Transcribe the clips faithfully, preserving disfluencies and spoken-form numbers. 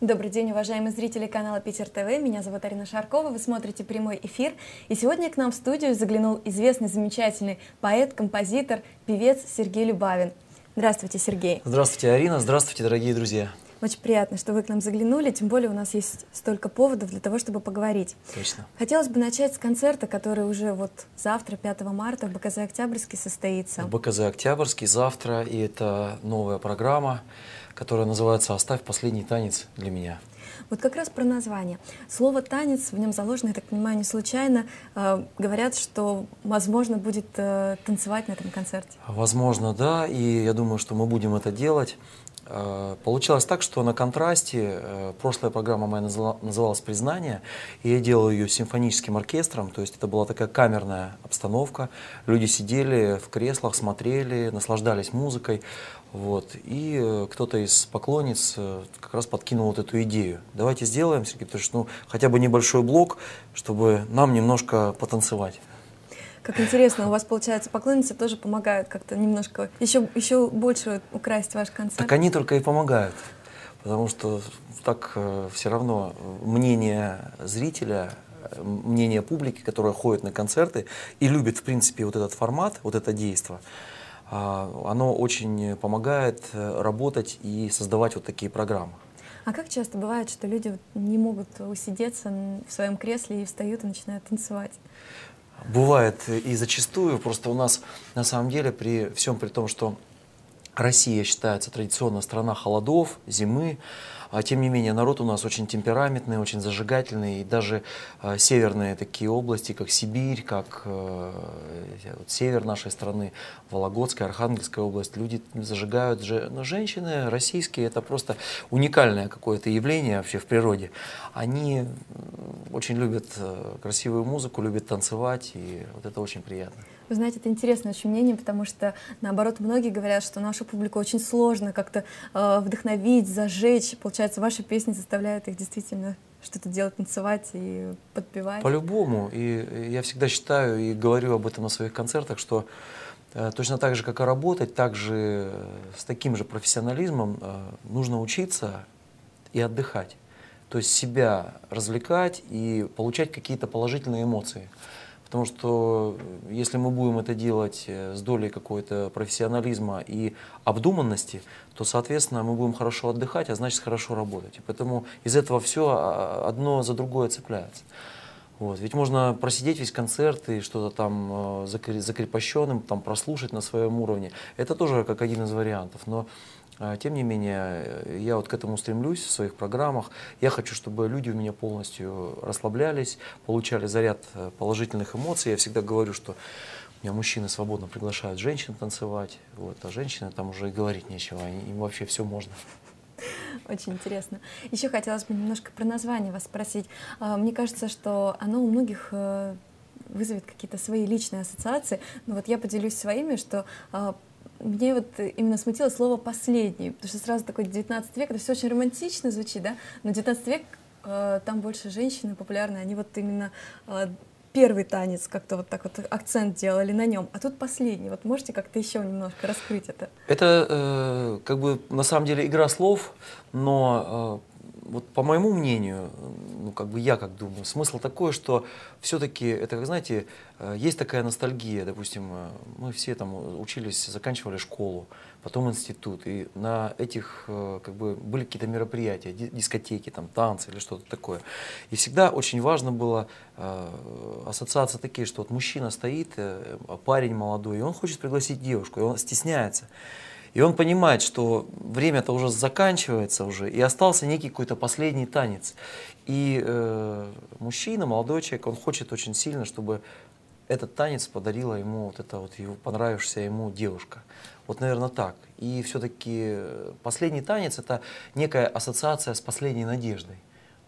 Добрый день, уважаемые зрители канала Питер ТВ. Меня зовут Арина Шаркова, вы смотрите прямой эфир. И сегодня к нам в студию заглянул известный, замечательный поэт, композитор, певец Сергей Любавин. Здравствуйте, Сергей. Здравствуйте, Арина. Здравствуйте, дорогие друзья. Очень приятно, что вы к нам заглянули, тем более у нас есть столько поводов для того, чтобы поговорить. Точно. Хотелось бы начать с концерта, который уже вот завтра, пятого марта, в БКЗ Октябрьский состоится. В БКЗ Октябрьский завтра, и это новая программа, которая называется «Оставь последний танец для меня». Вот как раз про название. Слово «танец» в нем заложено, я так понимаю, не случайно. Э, говорят, что, возможно, будет э, танцевать на этом концерте. Возможно, да, и я думаю, что мы будем это делать. Получилось так, что на контрасте, прошлая программа моя называлась «Признание», и я делал ее симфоническим оркестром, то есть это была такая камерная обстановка, люди сидели в креслах, смотрели, наслаждались музыкой, вот, и кто-то из поклонниц как раз подкинул вот эту идею. Давайте сделаем, Сергей, потому что, ну, хотя бы небольшой блок, чтобы нам немножко потанцевать. Как интересно, у вас, получается, поклонницы тоже помогают как-то немножко, еще, еще больше украсть ваш концерт. Так они только и помогают, потому что так э, все равно мнение зрителя, мнение публики, которая ходит на концерты и любит, в принципе, вот этот формат, вот это действо, э, оно очень помогает работать и создавать вот такие программы. А как часто бывает, что люди не могут усидеться в своем кресле и встают и начинают танцевать? Бывает и зачастую, просто у нас на самом деле при всем при том, что Россия считается традиционно страна холодов, зимы, а тем не менее народ у нас очень темпераментный, очень зажигательный, и даже э, северные такие области, как Сибирь, как э, вот, север нашей страны, Вологодская, Архангельская область, люди зажигают, же, но женщины российские, это просто уникальное какое-то явление вообще в природе, они очень любят красивую музыку, любят танцевать, и вот это очень приятно. Вы знаете, это интересное очень мнение, потому что, наоборот, многие говорят, что нашу публику очень сложно как-то э, вдохновить, зажечь. Получается, ваши песни заставляют их действительно что-то делать, танцевать и подпевать. По-любому. И я всегда считаю и говорю об этом на своих концертах, что э, точно так же, как и работать, так же, э, с таким же профессионализмом э, нужно учиться и отдыхать. То есть себя развлекать и получать какие-то положительные эмоции. Потому что если мы будем это делать с долей какой-то профессионализма и обдуманности, то, соответственно, мы будем хорошо отдыхать, а значит, хорошо работать. И поэтому из этого все одно за другое цепляется. Вот. Ведь можно просидеть весь концерт и что-то там закрепощенным, там, прослушать на своем уровне. Это тоже как один из вариантов. Но тем не менее, я вот к этому стремлюсь в своих программах. Я хочу, чтобы люди у меня полностью расслаблялись, получали заряд положительных эмоций. Я всегда говорю, что у меня мужчины свободно приглашают женщин танцевать, вот, а женщины там уже и говорить нечего, им вообще все можно. Очень интересно. Еще хотелось бы немножко про название вас спросить. Мне кажется, что оно у многих вызовет какие-то свои личные ассоциации. Но вот я поделюсь своими, что... Мне вот именно смутило слово «последний», потому что сразу такой девятнадцатый век, это все очень романтично звучит, да? Но девятнадцатый век, э, там больше женщины популярны, они вот именно э, первый танец как-то вот так вот акцент делали на нем, а тут «последний». Вот можете как-то еще немножко раскрыть это? Это э, как бы на самом деле игра слов, но... Э... Вот по моему мнению, ну как бы я как думаю, смысл такой, что все-таки это, как знаете, есть такая ностальгия, допустим, мы все там учились, заканчивали школу, потом институт, и на этих как бы были какие-то мероприятия, дискотеки, там танцы или что-то такое. И всегда очень важно было ассоциации такие, что вот мужчина стоит, парень молодой, и он хочет пригласить девушку, и он стесняется. И он понимает, что время-то уже заканчивается уже, и остался некий какой-то последний танец. И э, мужчина, молодой человек, он хочет очень сильно, чтобы этот танец подарила ему вот эта вот его, понравившаяся ему девушка. Вот, наверное, так. И все-таки последний танец — это некая ассоциация с последней надеждой.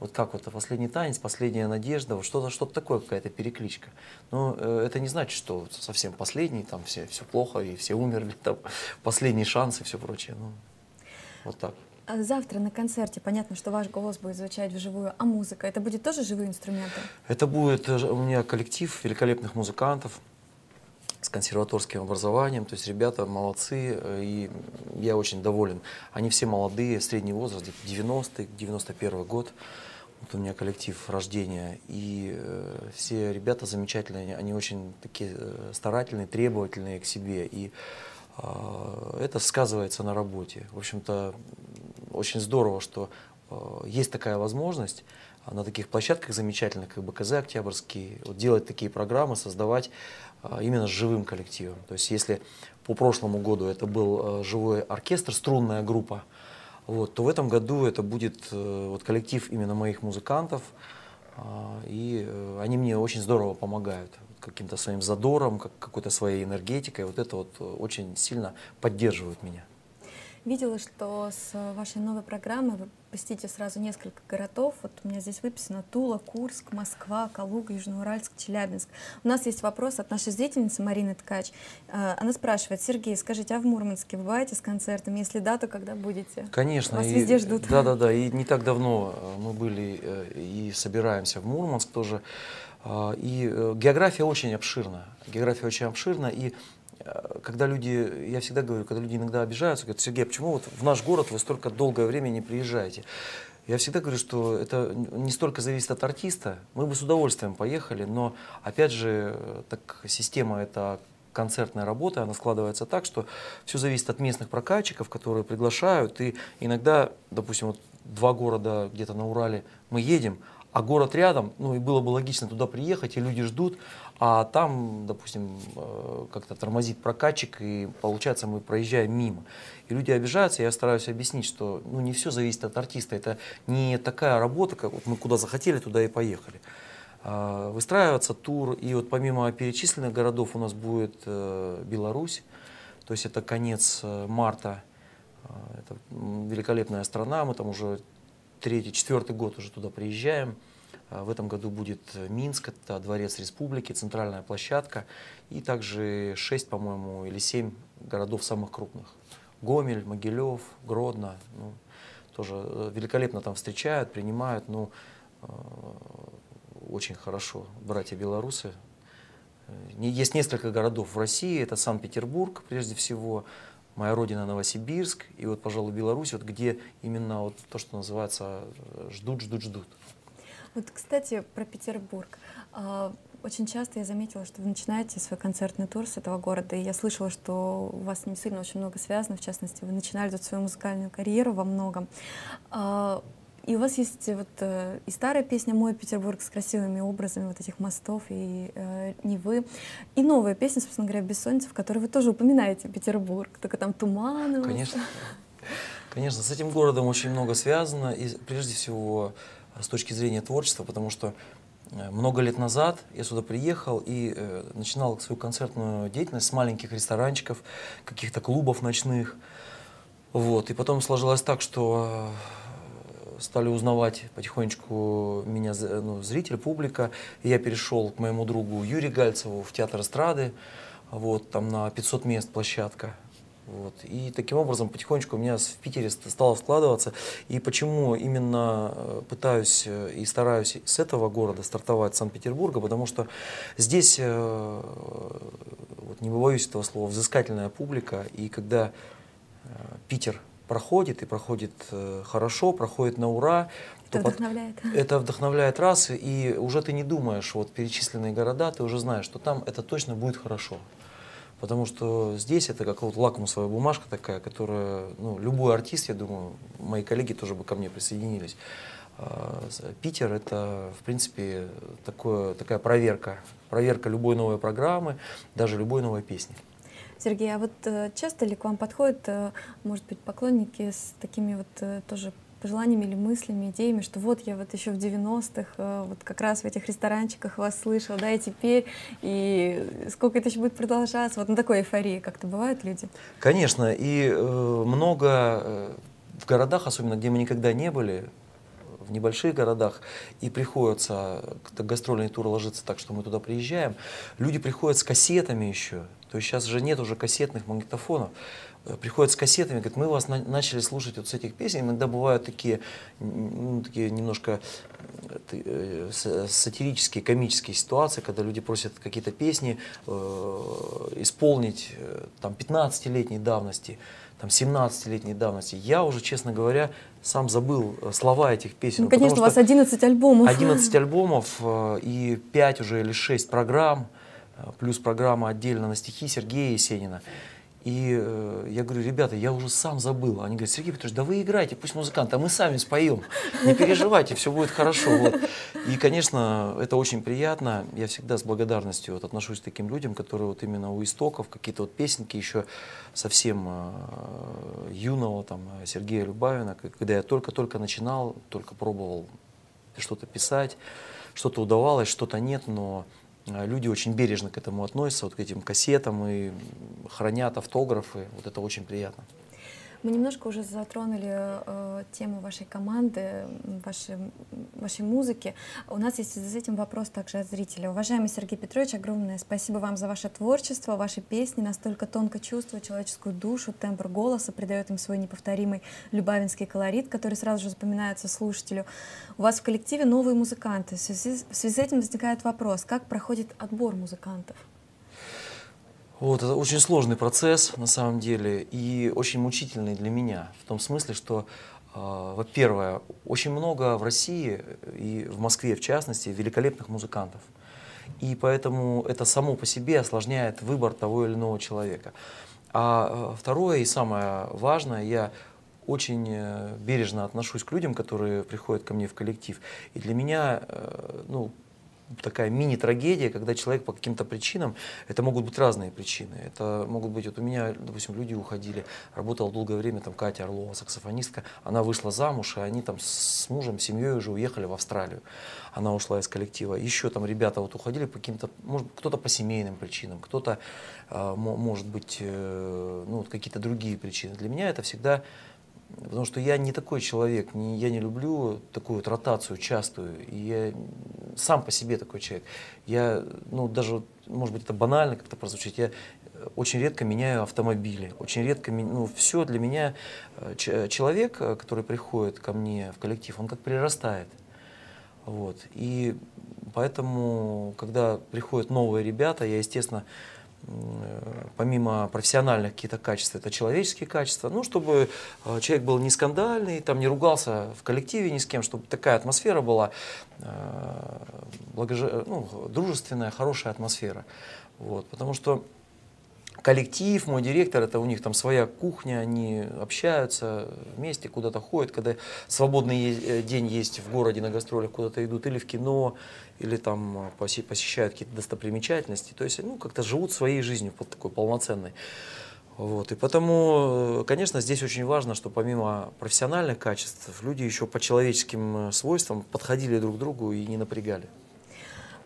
Вот как вот последний танец, последняя надежда, вот что-то что-то такое, какая-то перекличка. Но э, это не значит, что совсем последний, там все, все плохо, и все умерли, там последний шанс и все прочее. Ну, вот так. А завтра на концерте понятно, что ваш голос будет звучать вживую, а музыка, это будет тоже живые инструменты? Это будет у меня коллектив великолепных музыкантов. с консерваторским образованием. То есть ребята молодцы, и я очень доволен. Они все молодые, средний возраст, девяностый, девяносто первый год. Вот у меня коллектив «Рождение», и э, все ребята замечательные, они очень такие старательные, требовательные к себе, и э, это сказывается на работе. В общем-то, очень здорово, что э, есть такая возможность на таких площадках замечательных, как БКЗ «Октябрьский», вот, делать такие программы, создавать э, именно с живым коллективом. То есть если по прошлому году это был э, живой оркестр, струнная группа, вот, то в этом году это будет вот, коллектив именно моих музыкантов, и они мне очень здорово помогают каким-то своим задором, какой-то своей энергетикой. Вот это вот очень сильно поддерживает меня. Видела, что с вашей новой программы вы посетите сразу несколько городов. Вот у меня здесь выписано Тула, Курск, Москва, Калуга, Южноуральск, Челябинск. У нас есть вопрос от нашей зрительницы Марины Ткач. Она спрашивает: Сергей, скажите, а в Мурманске вы бываете с концертами? Если да, то когда будете? Конечно. Вас и, везде ждут. Да-да-да, и не так давно мы были и собираемся в Мурманск тоже. И география очень обширна. География очень обширна, и когда люди, я всегда говорю, когда люди иногда обижаются, говорят: Сергей, почему вот в наш город вы столько долгое время не приезжаете? Я всегда говорю, что это не столько зависит от артиста, мы бы с удовольствием поехали, но опять же, так система эта концертная работа, она складывается так, что все зависит от местных прокатчиков, которые приглашают, и иногда, допустим, вот два города где-то на Урале мы едем, а город рядом, ну и было бы логично туда приехать, и люди ждут, а там, допустим, как-то тормозит прокатчик, и получается, мы проезжаем мимо. И люди обижаются, я стараюсь объяснить, что ну, не все зависит от артиста, это не такая работа, как вот мы куда захотели, туда и поехали. Выстраивается тур, и вот помимо перечисленных городов у нас будет Беларусь, то есть это конец марта, это великолепная страна, мы там уже третий, четвертый год уже туда приезжаем. В этом году будет Минск, это Дворец Республики, центральная площадка, и также шесть, по-моему, или семь городов самых крупных. Гомель, Могилев, Гродно, ну, тоже великолепно там встречают, принимают, ну, э, очень хорошо, братья белорусы. Есть несколько городов в России, это Санкт-Петербург, прежде всего, моя родина Новосибирск, и вот, пожалуй, Беларусь, вот где именно вот то, что называется «ждут, ждут, ждут». Вот, кстати, про Петербург. Очень часто я заметила, что вы начинаете свой концертный тур с этого города, и я слышала, что у вас не сильно очень много связано, в частности, вы начинали тут свою музыкальную карьеру во многом. И у вас есть вот э, и старая песня «Мой Петербург» с красивыми образами вот этих мостов и э, Невы, и новая песня, собственно говоря, «Бессонница», в которой вы тоже упоминаете Петербург, только там туман. Конечно, конечно, с этим городом очень много связано, и прежде всего с точки зрения творчества, потому что много лет назад я сюда приехал и э, начинал свою концертную деятельность с маленьких ресторанчиков, каких-то клубов ночных, вот, и потом сложилось так, что стали узнавать потихонечку меня, ну, зритель, публика. И я перешел к моему другу Юрию Гальцеву в театр эстрады, вот, там на пятьсот мест площадка. Вот. И таким образом потихонечку у меня в Питере стало складываться. И почему именно пытаюсь и стараюсь с этого города стартовать, Санкт-Петербурга, потому что здесь, вот не боюсь этого слова, взыскательная публика. И когда Питер проходит, и проходит э, хорошо, проходит на ура. Это вдохновляет. Под... Это вдохновляет раз, и уже ты не думаешь, вот перечисленные города, ты уже знаешь, что там это точно будет хорошо. Потому что здесь это как вот лакмусовая бумажка такая, которая, ну, любой артист, я думаю, мои коллеги тоже бы ко мне присоединились. Э, Питер — это, в принципе, такое, такая проверка. Проверка любой новой программы, даже любой новой песни. Сергей, а вот э, часто ли к вам подходят, э, может быть, поклонники с такими вот э, тоже пожеланиями или мыслями, идеями, что вот я вот еще в девяностых, э, вот как раз в этих ресторанчиках вас слышала, да, и теперь, и сколько это еще будет продолжаться, вот на такой эйфории как-то бывают люди? Конечно, и э, много э, в городах, особенно где мы никогда не были, в в небольших городах, и приходится, гастрольный тур ложится так, что мы туда приезжаем, люди приходят с кассетами еще, то есть сейчас же нет уже кассетных магнитофонов, приходят с кассетами, говорят, мы вас на начали слушать вот с этих песен, иногда бывают такие, ну, такие немножко э, сатирические, комические ситуации, когда люди просят какие-то песни э, исполнить э, там пятнадцатилетней давности, там семнадцатилетней давности. Я уже, честно говоря, сам забыл слова этих песен. Ну, конечно, у вас одиннадцать альбомов. одиннадцать альбомов э, и пять уже или шесть программ, плюс программа отдельно на стихи Сергея Есенина. И э, я говорю, ребята, я уже сам забыл. Они говорят, Сергей Петрович, да вы играете, пусть музыкант, а мы сами споем. Не переживайте, все будет хорошо. Вот. И, конечно, это очень приятно. Я всегда с благодарностью вот, отношусь к таким людям, которые вот именно у истоков, какие-то вот песенки еще совсем э, юного там, Сергея Любавина, когда я только-только начинал, только пробовал что-то писать, что-то удавалось, что-то нет, но... Люди очень бережно к этому относятся, вот к этим кассетам, и хранят автографы. Вот это очень приятно. Мы немножко уже затронули э, тему вашей команды, вашей, вашей музыки. У нас есть за этим вопрос также от зрителя. Уважаемый Сергей Петрович, огромное спасибо вам за ваше творчество, ваши песни настолько тонко чувствуют человеческую душу, тембр голоса придает им свой неповторимый любавинский колорит, который сразу же запоминается слушателю. У вас в коллективе новые музыканты. В связи, в связи с этим возникает вопрос, как проходит отбор музыкантов? Вот, это очень сложный процесс, на самом деле, и очень мучительный для меня, в том смысле, что, э, во-первых, очень много в России, и в Москве, в частности, великолепных музыкантов, и поэтому это само по себе осложняет выбор того или иного человека. А второе и самое важное, я очень бережно отношусь к людям, которые приходят ко мне в коллектив, и для меня, э, ну, такая мини-трагедия, когда человек по каким-то причинам, это могут быть разные причины, это могут быть, вот у меня, допустим, люди уходили, работала долгое время там Катя Орлова, саксофонистка, она вышла замуж, и они там с мужем, с семьей уже уехали в Австралию, она ушла из коллектива, еще там ребята вот уходили по каким-то, может, кто-то по семейным причинам, кто-то, может быть, ну, вот какие-то другие причины. Для меня это всегда... Потому что я не такой человек, не, я не люблю такую вот ротацию частую, и я сам по себе такой человек. Я, ну, даже, может быть, это банально как-то прозвучит, я очень редко меняю автомобили, очень редко, ну, все для меня, человек, который приходит ко мне в коллектив, он как прирастает. Вот. И поэтому, когда приходят новые ребята, я, естественно, помимо профессиональных каких-то качеств, это человеческие качества, ну, чтобы человек был не скандальный, там не ругался в коллективе ни с кем, чтобы такая атмосфера была, э, благоже... ну, дружественная, хорошая атмосфера. Вот, потому что коллектив, мой директор, это у них там своя кухня, они общаются вместе, куда-то ходят, когда свободный день есть в городе на гастролях, куда-то идут или в кино, или там посещают какие-то достопримечательности, то есть, ну, как-то живут своей жизнью, под такой полноценной. Вот. И потому, конечно, здесь очень важно, что помимо профессиональных качеств, люди еще по человеческим свойствам подходили друг к другу и не напрягали.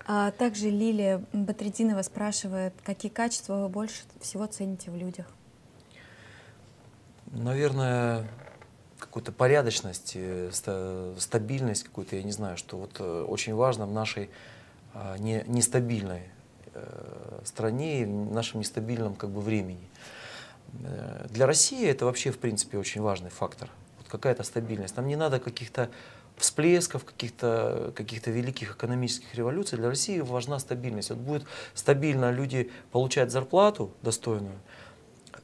А также Лилия Батрединова спрашивает, какие качества вы больше всего цените в людях? Наверное, какую-то порядочность, стабильность какую-то, я не знаю, что вот очень важно в нашей нестабильной стране и в нашем нестабильном, как бы, времени. Для России это вообще, в принципе, очень важный фактор. Вот какая-то стабильность. Нам не надо каких-то всплесков, каких-то каких-то великих экономических революций. Для России важна стабильность. Вот будет стабильно люди получать зарплату достойную,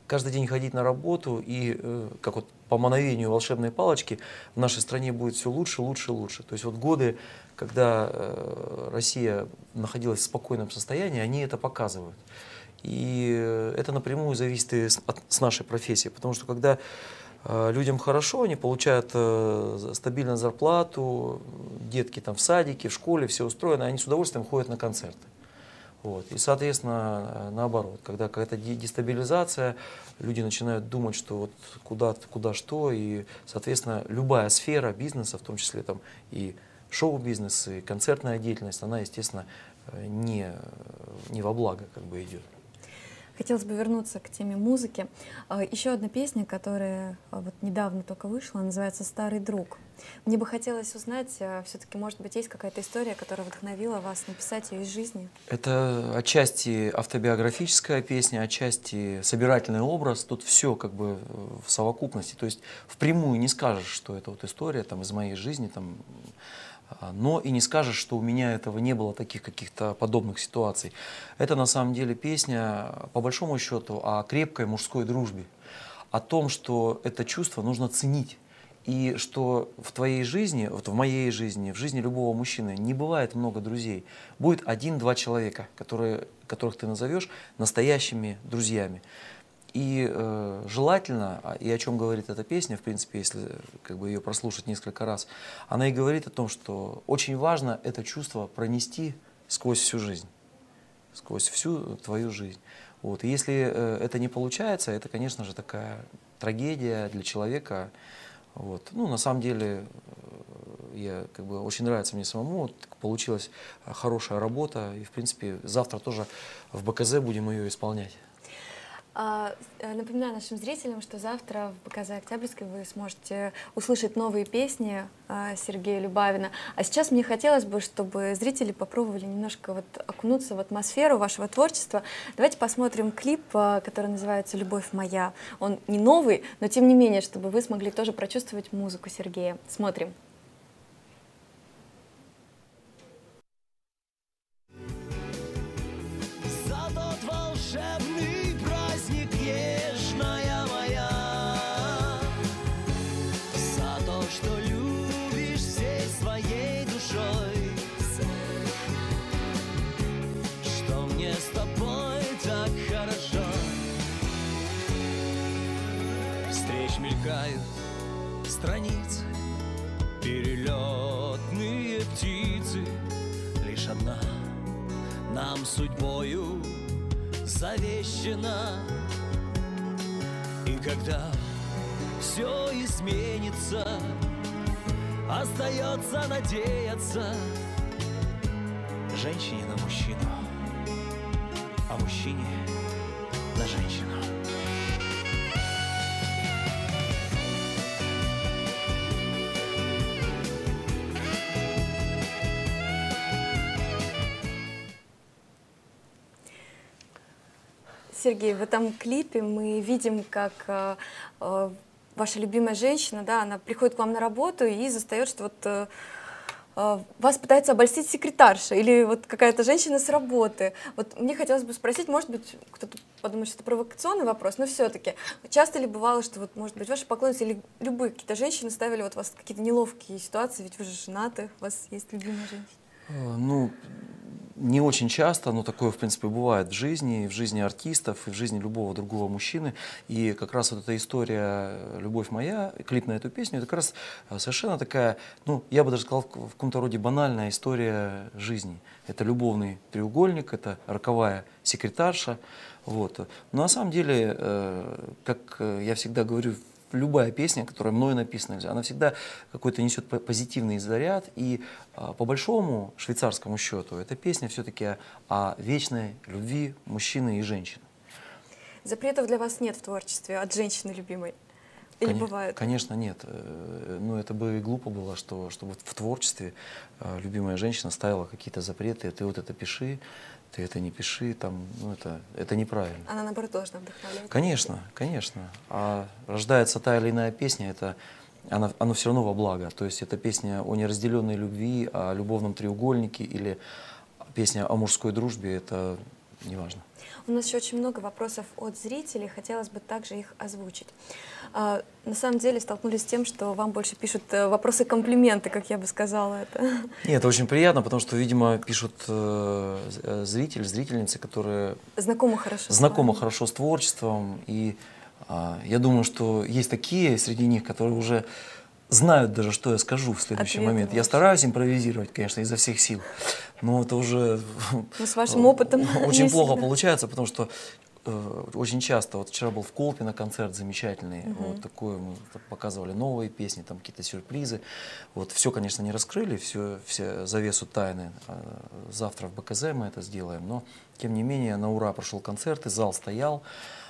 каждый день ходить на работу, и как вот по мановению волшебной палочки в нашей стране будет все лучше, лучше, лучше. То есть вот годы, когда Россия находилась в спокойном состоянии, они это показывают. И это напрямую зависит и от нашей профессии, потому что когда людям хорошо, они получают э, стабильную зарплату, детки там в садике, в школе, все устроено, они с удовольствием ходят на концерты. Вот. И, соответственно, наоборот, когда какая-то дестабилизация, люди начинают думать, что вот куда, куда что, и, соответственно, любая сфера бизнеса, в том числе там и шоу-бизнес, и концертная деятельность, она, естественно, не, не во благо, как бы, идет. Хотелось бы вернуться к теме музыки. Еще одна песня, которая вот недавно только вышла, называется «Старый друг». Мне бы хотелось узнать, все-таки, может быть, есть какая-то история, которая вдохновила вас написать ее из жизни? Это отчасти автобиографическая песня, отчасти собирательный образ. Тут все как бы в совокупности. То есть впрямую не скажешь, что это вот история там, из моей жизни, там, но и не скажешь, что у меня этого не было, таких каких-то подобных ситуаций. Это на самом деле песня, по большому счету, о крепкой мужской дружбе, о том, что это чувство нужно ценить. И что в твоей жизни, вот в моей жизни, в жизни любого мужчины не бывает много друзей. Будет один-два человека, которые, которых ты назовешь настоящими друзьями. И э, желательно, и о чем говорит эта песня, в принципе, если как бы ее прослушать несколько раз, она и говорит о том, что очень важно это чувство пронести сквозь всю жизнь, сквозь всю твою жизнь. Вот. И если э, это не получается, это, конечно же, такая трагедия для человека. Вот. Ну, на самом деле, я, как бы, очень нравится мне самому, вот, получилась хорошая работа, и, в принципе, завтра тоже в БКЗ будем ее исполнять. Напоминаю нашим зрителям, что завтра в БКЗ Октябрьской вы сможете услышать новые песни Сергея Любавина. А сейчас мне хотелось бы, чтобы зрители попробовали немножко вот окунуться в атмосферу вашего творчества. Давайте посмотрим клип, который называется «Любовь моя». Он не новый, но тем не менее, чтобы вы смогли тоже прочувствовать музыку Сергея. Смотрим. Страницы, перелетные птицы, лишь одна нам судьбою завещена. И когда все изменится, остается надеяться женщине на мужчину, а мужчине на женщину. Сергей, в этом клипе мы видим, как э, э, ваша любимая женщина, да, она приходит к вам на работу и застает, что вот, э, э, вас пытается обольстить секретарша или вот какая-то женщина с работы. Вот мне хотелось бы спросить, может быть, кто-то подумает, что это провокационный вопрос, но все-таки часто ли бывало, что вот, может быть, ваши поклонницы или любые какие-то женщины ставили вот вас в какие-то неловкие ситуации, ведь вы же женаты, у вас есть любимая женщина? Ну... Не очень часто, но такое, в принципе, бывает в жизни, и в жизни артистов, и в жизни любого другого мужчины. И как раз вот эта история «Любовь моя», клип на эту песню, это как раз совершенно такая, ну, я бы даже сказал, в каком-то роде банальная история жизни. Это любовный треугольник, это роковая секретарша. Вот. Но на самом деле, как я всегда говорю, любая песня, которая мною написана, она всегда какой-то несет позитивный заряд. И по большому швейцарскому счету эта песня все-таки о вечной любви мужчины и женщины. Запретов для вас нет в творчестве от женщины любимой? Или конечно, бывает? Конечно, нет. Но это бы и глупо было, что, чтобы в творчестве любимая женщина ставила какие-то запреты. Ты вот это пиши, ты это не пиши, там, ну, это, это неправильно. Она, наоборот, должна вдохновлять. Конечно, конечно. А рождается та или иная песня, это, она, она все равно во благо. То есть это песня о неразделенной любви, о любовном треугольнике или песня о мужской дружбе, это неважно. У нас еще очень много вопросов от зрителей, хотелось бы также их озвучить. А, на самом деле столкнулись с тем, что вам больше пишут вопросы-комплименты, как я бы сказала это. Нет, это очень приятно, потому что, видимо, пишут э, зрители, зрительницы, которые знакомы хорошо, знакомы хорошо с творчеством. И э, я думаю, что есть такие среди них, которые уже знают даже, что я скажу в следующий Ответ момент. Вообще. Я стараюсь импровизировать, конечно, изо всех сил, но это уже... Но с вашим опытом... Очень плохо всегда получается, потому что э, очень часто, вот вчера был в Колпе на концерт замечательный, mm-hmm. вот такое, мы показывали новые песни, там какие-то сюрпризы. Вот все, конечно, не раскрыли, все, все завесу тайны. Завтра в БКЗ мы это сделаем, но тем не менее на ура прошел концерт, и зал стоял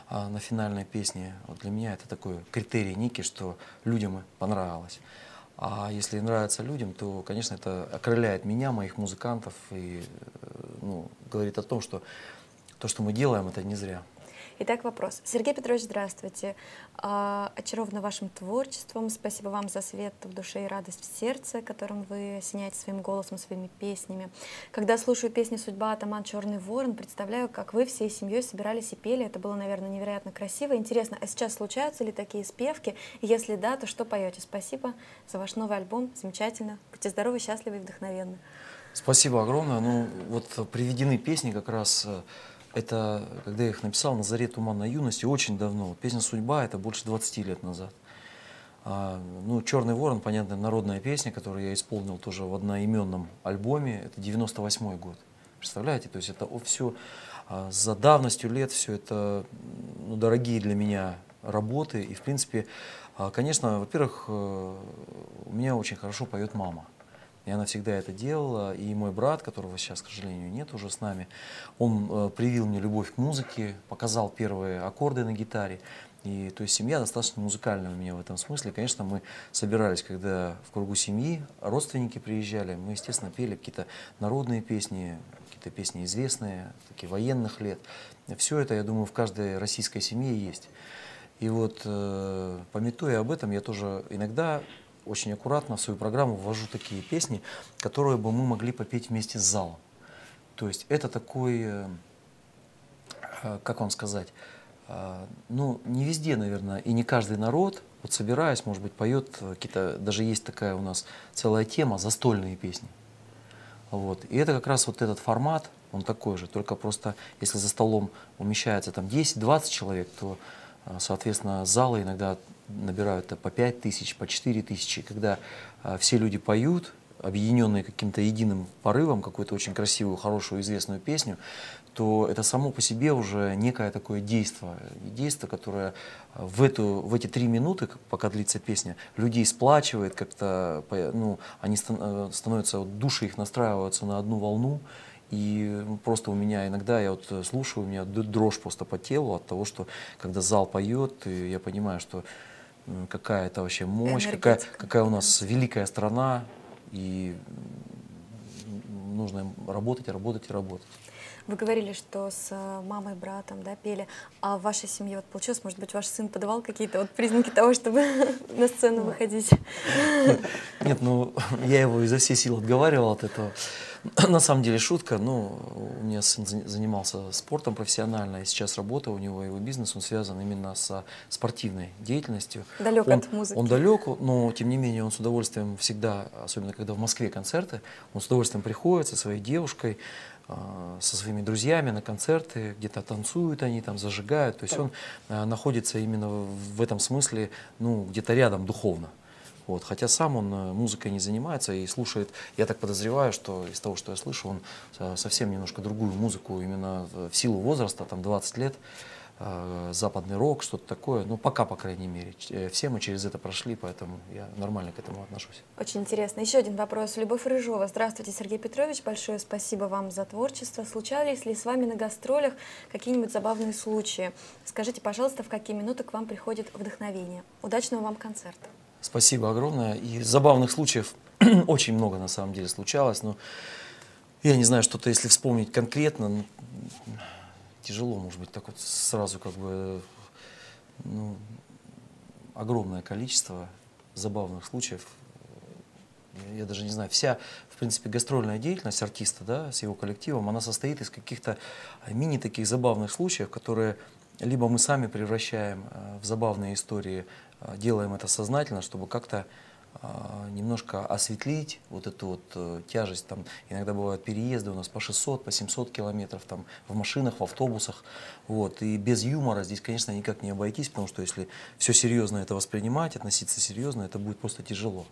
а на финальной песне. Вот для меня это такой критерий некий, что людям понравилось. А если нравится людям, то, конечно, это окрыляет меня, моих музыкантов, и ну, говорит о том, что то, что мы делаем, это не зря. Итак, вопрос. Сергей Петрович, здравствуйте. Очарована вашим творчеством. Спасибо вам за свет в душе и радость в сердце, которым вы осеняете своим голосом, своими песнями. Когда слушаю песни «Судьба», «Атаман», «Черный ворон», представляю, как вы всей семьей собирались и пели. Это было, наверное, невероятно красиво. Интересно, а сейчас случаются ли такие спевки? Если да, то что поете? Спасибо за ваш новый альбом. Замечательно. Будьте здоровы, счастливы и вдохновенны. Спасибо огромное. Ну, вот приведены песни как раз... Это, когда я их написал, на заре туманной юности, очень давно. Песня «Судьба» — это больше двадцати лет назад. А, ну, «Черный ворон», понятно, народная песня, которую я исполнил тоже в одноименном альбоме. Это девяносто восьмой год. Представляете? То есть это все а, за давностью лет, все это ну, дорогие для меня работы. И, в принципе, а, конечно, во-первых, у меня очень хорошо поет мама. И она всегда это делала, и мой брат, которого сейчас, к сожалению, нет уже с нами, он э, привил мне любовь к музыке, показал первые аккорды на гитаре. И то есть семья достаточно музыкальная у меня в этом смысле. Конечно, мы собирались, когда в кругу семьи родственники приезжали, мы, естественно, пели какие-то народные песни, какие-то песни известные, такие военных лет. Все это, я думаю, в каждой российской семье есть. И вот, э, памятуя об этом, я тоже иногда... очень аккуратно в свою программу ввожу такие песни, которые бы мы могли попеть вместе с залом. То есть это такой, как вам сказать, ну не везде, наверное, и не каждый народ, вот собираясь, может быть, поет какие-то, даже есть такая у нас целая тема, застольные песни. Вот. И это как раз вот этот формат, он такой же, только просто если за столом умещается там десять-двадцать человек, то, соответственно, залы иногда набирают по пять тысяч, по четыре тысячи, когда а, все люди поют, объединенные каким-то единым порывом, какую-то очень красивую, хорошую, известную песню, то это само по себе уже некое такое действо, действо, которое в, эту, в эти три минуты, пока длится песня, людей сплачивает, как-то, ну, они стан- становятся, вот, души их настраиваются на одну волну. И просто у меня иногда, я вот слушаю, у меня дрожь просто по телу от того, что когда зал поет, и я понимаю, что какая это вообще мощь, какая, какая у нас великая страна, и нужно работать, работать и работать. Вы говорили, что с мамой, братом, да, пели, а в вашей семье вот получилось, может быть, ваш сын подавал какие-то вот признаки того, чтобы на сцену выходить? Нет, ну, я его изо всей силы отговаривал от этого. На самом деле шутка, ну, у меня сын занимался спортом профессионально, и сейчас работа у него, его бизнес, он связан именно со спортивной деятельностью. Далек от музыки. Он далек, но, тем не менее, он с удовольствием всегда, особенно когда в Москве концерты, он с удовольствием приходит со своей девушкой, со своими друзьями на концерты, где-то танцуют они, там зажигают. То есть он э, находится именно в этом смысле, ну, где-то рядом духовно. Вот. Хотя сам он музыкой не занимается и слушает, я так подозреваю, что из того, что я слышу, он совсем немножко другую музыку, именно в силу возраста, там двадцать лет, э, западный рок, что-то такое. Ну, пока, по крайней мере. Все мы через это прошли, поэтому я нормально к этому отношусь. Очень интересно. Еще один вопрос. Любовь Рыжова. Здравствуйте, Сергей Петрович. Большое спасибо вам за творчество. Случались ли с вами на гастролях какие-нибудь забавные случаи? Скажите, пожалуйста, в какие минуты к вам приходит вдохновение? Удачного вам концерта. Спасибо огромное. И забавных случаев очень много на самом деле случалось. Но я не знаю, что-то если вспомнить конкретно, тяжело, может быть, так вот сразу как бы, ну, огромное количество забавных случаев. Я даже не знаю, вся, в принципе, гастрольная деятельность артиста, да, с его коллективом, она состоит из каких-то мини-таких забавных случаев, которые либо мы сами превращаем в забавные истории, делаем это сознательно, чтобы как-то немножко осветлить вот эту вот тяжесть. Там иногда бывают переезды у нас по шестьсот, по семьсот километров там, в машинах, в автобусах. Вот. И без юмора здесь, конечно, никак не обойтись, потому что если все серьезно это воспринимать, относиться серьезно, это будет просто тяжело.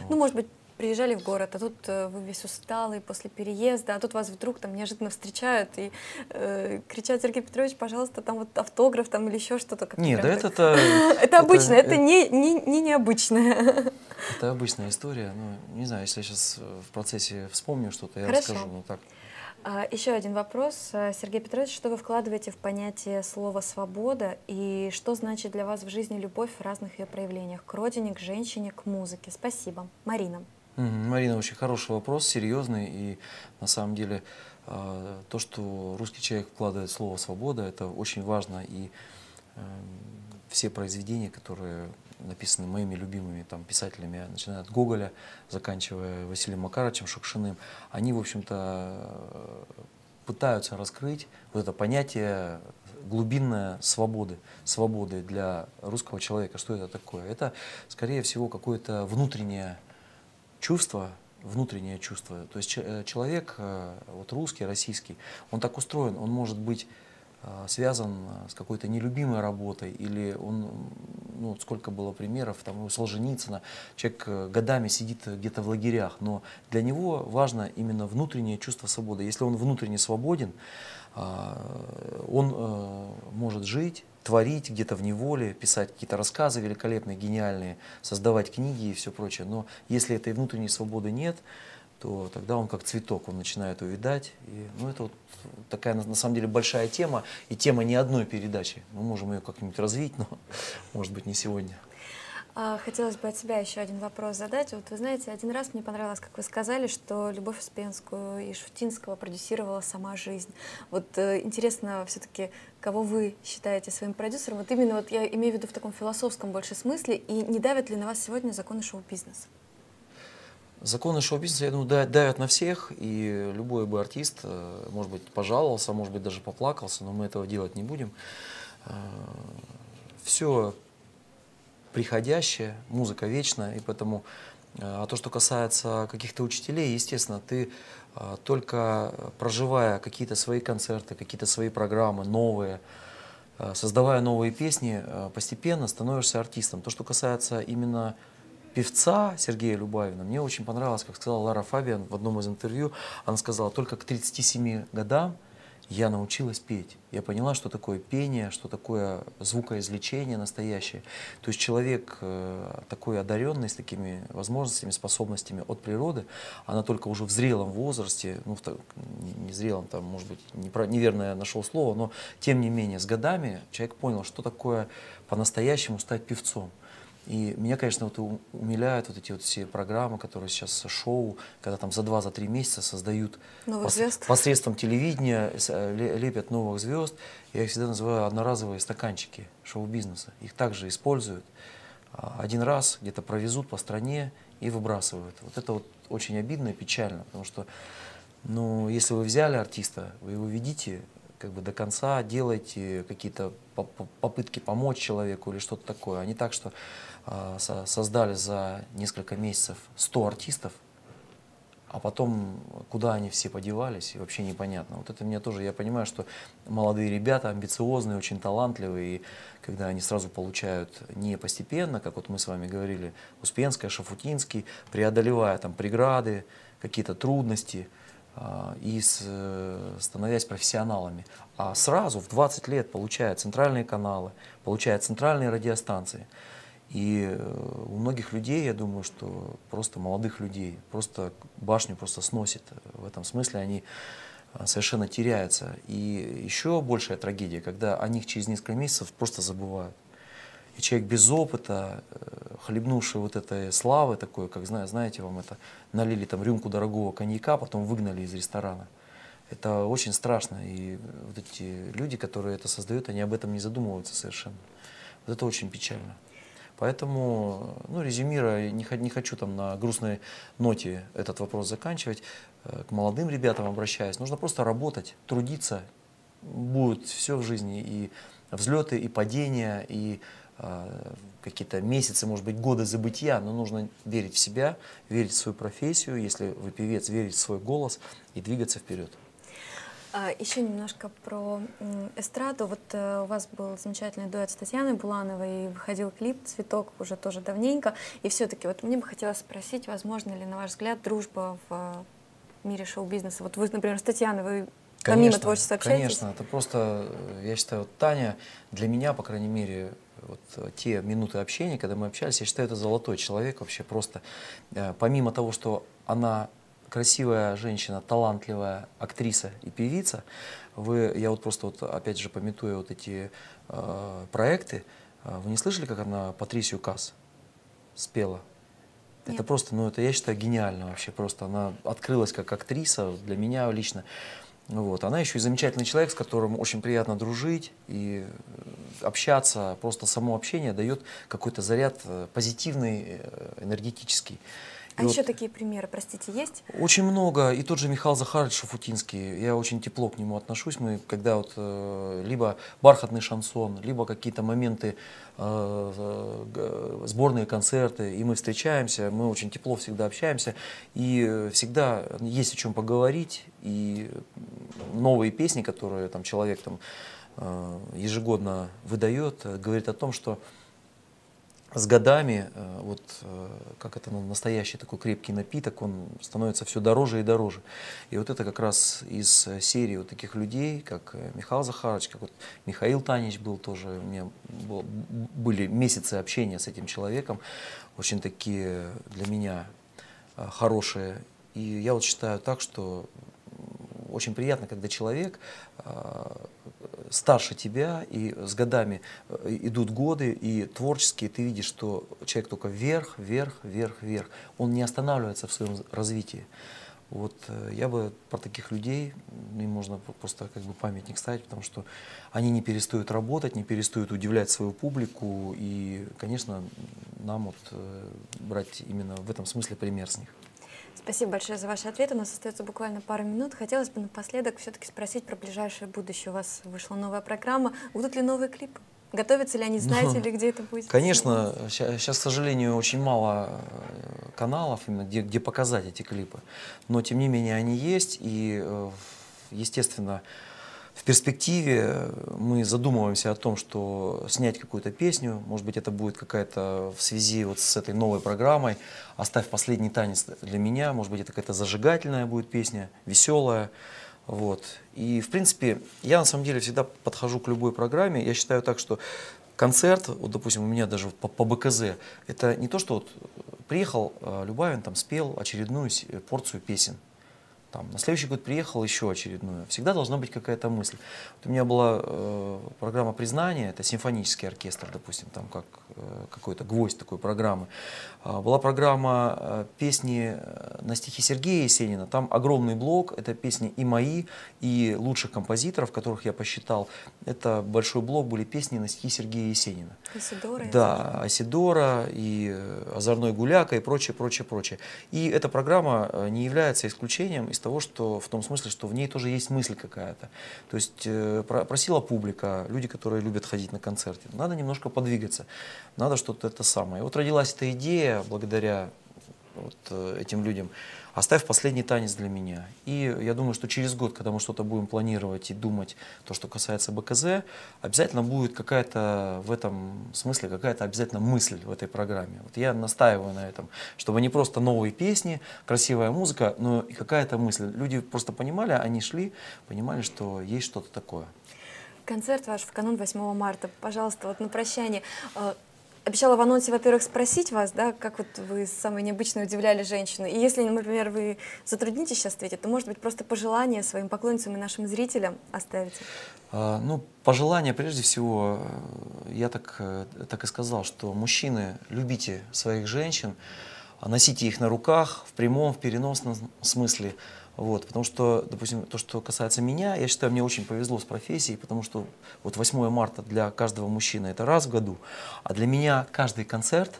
Ну, вот. Может быть, приезжали в город, а тут вы весь усталый после переезда, а тут вас вдруг там неожиданно встречают и э, кричат: Сергей Петрович, пожалуйста, там вот автограф там или еще что-то. Нет, да это... Это, это обычно, это, это не, не, не необычное. Это обычная история. Ну, не знаю, если я сейчас в процессе вспомню что-то, я Хорошо. расскажу. Ну, так. А, еще один вопрос. Сергей Петрович, что вы вкладываете в понятие слова «свобода» и что значит для вас в жизни любовь в разных ее проявлениях? К родине, к женщине, к музыке. Спасибо. Марина. Марина, очень хороший вопрос, серьезный, и на самом деле то, что русский человек вкладывает в слово «свобода», это очень важно, и все произведения, которые написаны моими любимыми там, писателями, начиная от Гоголя, заканчивая Василием Макаровичем Шукшиным, они, в общем-то, пытаются раскрыть вот это понятие глубинной свободы, свободы для русского человека. Что это такое? Это, скорее всего, какое-то внутреннее чувство, внутреннее чувство. То есть человек, вот русский, российский, он так устроен, он может быть связан с какой-то нелюбимой работой, или он, ну, сколько было примеров, там, у Солженицына, человек годами сидит где-то в лагерях, но для него важно именно внутреннее чувство свободы. Если он внутренне свободен, он может жить, творить где-то в неволе, писать какие-то рассказы великолепные, гениальные, создавать книги и все прочее. Но если этой внутренней свободы нет, то тогда он как цветок, он начинает увядать. И, ну, это вот такая, на самом деле, большая тема, и тема не одной передачи. Мы можем ее как-нибудь развить, но, может быть, не сегодня. Хотелось бы от себя еще один вопрос задать. Вот вы знаете, один раз мне понравилось, как вы сказали, что Любовь Успенскую и Шуфутинского продюсировала сама жизнь. Вот интересно все-таки, кого вы считаете своим продюсером? Вот именно вот я имею в виду в таком философском больше смысле, и не давят ли на вас сегодня законы шоу-бизнеса? Законы шоу-бизнеса, я думаю, давят на всех, и любой бы артист, может быть, пожаловался, может быть, даже поплакался, но мы этого делать не будем. Все приходящее, музыка вечна, и поэтому, а то, что касается каких-то учителей, естественно, ты только проживая какие-то свои концерты, какие-то свои программы новые, создавая новые песни, постепенно становишься артистом. То, что касается именно певца Сергея Любавина, мне очень понравилось, как сказала Лара Фабиан в одном из интервью, она сказала: только к тридцати семи годам я научилась петь. Я поняла, что такое пение, что такое звукоизвлечение настоящее. То есть человек такой одаренный, с такими возможностями, способностями от природы, она только уже в зрелом возрасте, ну, не зрелом, там, может быть, неверное я нашел слово, но тем не менее с годами человек понял, что такое по-настоящему стать певцом. И меня, конечно, вот умиляют вот эти вот все программы, которые сейчас шоу, когда там за два, за три месяца создают пос звезд. Посредством телевидения, лепят новых звезд. Я их всегда называю одноразовые стаканчики шоу-бизнеса. Их также используют. Один раз где-то провезут по стране и выбрасывают. Вот это вот очень обидно и печально, потому что, ну, если вы взяли артиста, вы его ведите как бы до конца, делаете какие-то попытки помочь человеку или что-то такое, а не так, что создали за несколько месяцев сто артистов, а потом куда они все подевались, вообще непонятно. Вот это меня тоже, я понимаю, что молодые ребята, амбициозные, очень талантливые, и когда они сразу получают не постепенно, как вот мы с вами говорили, Успенская, Шафутинский, преодолевая там преграды, какие-то трудности, и становясь профессионалами. А сразу в двадцать лет получая центральные каналы, получая центральные радиостанции. И у многих людей, я думаю, что просто молодых людей, просто башню просто сносит. В этом смысле они совершенно теряются. И еще большая трагедия, когда о них через несколько месяцев просто забывают. И человек без опыта, хлебнувший вот этой славы такой, как, знаете, вам это налили там рюмку дорогого коньяка, потом выгнали из ресторана. Это очень страшно. И вот эти люди, которые это создают, они об этом не задумываются совершенно. Вот это очень печально. Поэтому, ну, резюмируя, не хочу там на грустной ноте этот вопрос заканчивать, к молодым ребятам обращаюсь. Нужно просто работать, трудиться. Будет все в жизни, и взлеты, и падения, и какие-то месяцы, может быть, годы забытия, но нужно верить в себя, верить в свою профессию, если вы певец, верить в свой голос и двигаться вперед. Еще немножко про эстраду. Вот у вас был замечательный дуэт с Татьяной Булановой, и выходил клип «Цветок» уже тоже давненько. И все-таки вот мне бы хотелось спросить, возможно ли, на ваш взгляд, дружба в мире шоу-бизнеса? Вот вы, например, с Татьяной, вы помимо конечно, творчества общаетесь? Конечно, это просто, я считаю, вот Таня для меня, по крайней мере, вот те минуты общения, когда мы общались, я считаю, это золотой человек вообще просто. Помимо того, что она красивая женщина, талантливая актриса и певица, вы, я вот просто вот, опять же, памятую вот эти э, проекты, вы не слышали, как она Патрисию Касс спела? Нет. Это просто, ну это, я считаю, гениально вообще, просто она открылась как актриса для меня лично. Вот. Она еще и замечательный человек, с которым очень приятно дружить и общаться. Просто само общение дает какой-то заряд позитивный, энергетический. И а вот еще такие примеры, простите, есть? Очень много. И тот же Михаил Захарович Шуфутинский. Я очень тепло к нему отношусь. Мы когда вот э, либо бархатный шансон, либо какие-то моменты, э, э, сборные концерты, и мы встречаемся, мы очень тепло всегда общаемся. И всегда есть о чем поговорить. И новые песни, которые там, человек там, э, ежегодно выдает, говорит о том, что с годами, вот как это, ну, настоящий такой крепкий напиток, он становится все дороже и дороже. И вот это как раз из серии вот таких людей, как Михаил Захарович, как вот Михаил Таневич был тоже, у меня был, были месяцы общения с этим человеком, очень такие для меня хорошие. И я вот считаю так, что очень приятно, когда человек старше тебя, и с годами идут годы, и творческие, ты видишь, что человек только вверх, вверх, вверх, вверх. Он не останавливается в своем развитии. Вот я бы про таких людей, им можно просто как бы памятник ставить, потому что они не перестают работать, не перестают удивлять свою публику, и, конечно, нам вот брать именно в этом смысле пример с них. Спасибо большое за ваши ответы. У нас остается буквально пару минут. Хотелось бы напоследок все-таки спросить про ближайшее будущее. У вас вышла новая программа. Будут ли новые клипы? Готовятся ли они? Знаете ли, где это будет? Конечно. Сейчас, к сожалению, очень мало каналов, именно где, где показать эти клипы. Но, тем не менее, они есть. И, естественно, в перспективе мы задумываемся о том, что снять какую-то песню, может быть, это будет какая-то в связи вот с этой новой программой «Оставь последний танец для меня», может быть, это какая-то зажигательная будет песня, веселая. Вот. И, в принципе, я на самом деле всегда подхожу к любой программе, я считаю так, что концерт, вот, допустим, у меня даже по, по БКЗ, это не то, что вот приехал Любавин, там, спел очередную порцию песен. Там, на следующий год приехал еще очередную. Всегда должна быть какая-то мысль. Вот у меня была э, программа «Признание», это симфонический оркестр, допустим, там как э, какой-то гвоздь такой программы. Э, была программа э, песни на стихи Сергея Есенина. Там огромный блок, это песни и мои, и лучших композиторов, которых я посчитал. Это большой блок, были песни на стихи Сергея Есенина. Асидора. Да, Асидора, и «Озорной гуляка», и прочее, прочее, прочее. И эта программа не является исключением из того, что в том смысле, что в ней тоже есть мысль какая-то. То есть э, просила публика, люди, которые любят ходить на концерты, надо немножко подвигаться, надо что-то это самое. И вот родилась эта идея благодаря вот, э, этим людям «Оставь последний танец для меня». И я думаю, что через год, когда мы что-то будем планировать и думать, то, что касается БКЗ, обязательно будет какая-то в этом смысле, какая-то обязательно мысль в этой программе. Вот я настаиваю на этом, чтобы не просто новые песни, красивая музыка, но и какая-то мысль. Люди просто понимали, они шли, понимали, что есть что-то такое. Концерт ваш в канун восьмого марта. Пожалуйста, вот на прощание. Обещала в анонсе, во-первых, спросить вас, да, как вот вы самые необычные удивляли женщины. И если, например, вы затруднитесь сейчас ответить, то, может быть, просто пожелания своим поклонницам и нашим зрителям оставите? А, ну, пожелания, прежде всего, я так, так и сказал, что мужчины, любите своих женщин, носите их на руках в прямом, в переносном смысле. Вот, потому что, допустим, то, что касается меня, я считаю, мне очень повезло с профессией, потому что вот восьмое марта для каждого мужчины это раз в году, а для меня каждый концерт,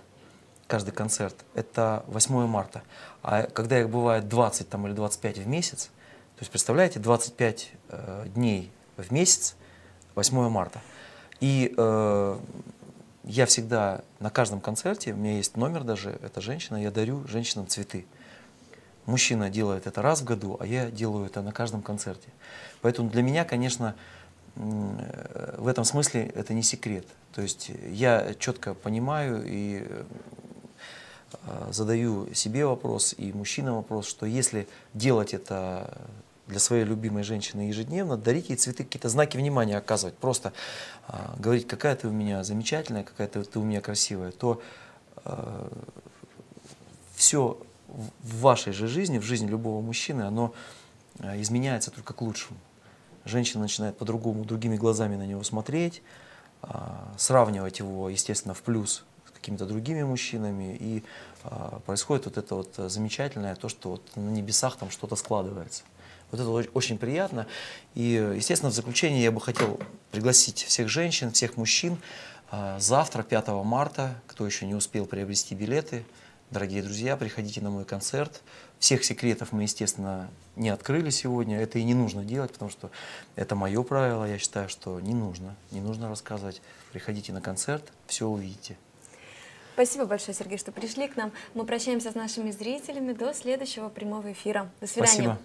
каждый концерт это восьмое марта. А когда их бывает двадцать там, или двадцать пять в месяц, то есть, представляете, двадцать пять э, дней в месяц, восьмое марта. И э, я всегда на каждом концерте, у меня есть номер даже, это женщина, я дарю женщинам цветы. Мужчина делает это раз в году, а я делаю это на каждом концерте. Поэтому для меня, конечно, в этом смысле это не секрет. То есть я четко понимаю и задаю себе вопрос и мужчинам вопрос, что если делать это для своей любимой женщины ежедневно, дарить ей цветы, какие-то знаки внимания оказывать, просто э, говорить, какая ты у меня замечательная, какая ты, ты у меня красивая, то э, все в вашей же жизни, в жизни любого мужчины, оно э, изменяется только к лучшему. Женщина начинает по-другому, другими глазами на него смотреть, э, сравнивать его, естественно, в плюс с какими-то другими мужчинами, и э, происходит вот это вот замечательное, то, что вот на небесах там что-то складывается. Вот это очень приятно. И, естественно, в заключение я бы хотел пригласить всех женщин, всех мужчин. Завтра, пятого марта, кто еще не успел приобрести билеты, дорогие друзья, приходите на мой концерт. Всех секретов мы, естественно, не открыли сегодня. Это и не нужно делать, потому что это мое правило. Я считаю, что не нужно, не нужно рассказывать. Приходите на концерт, все увидите. Спасибо большое, Сергей, что пришли к нам. Мы прощаемся с нашими зрителями до следующего прямого эфира. До свидания. Спасибо.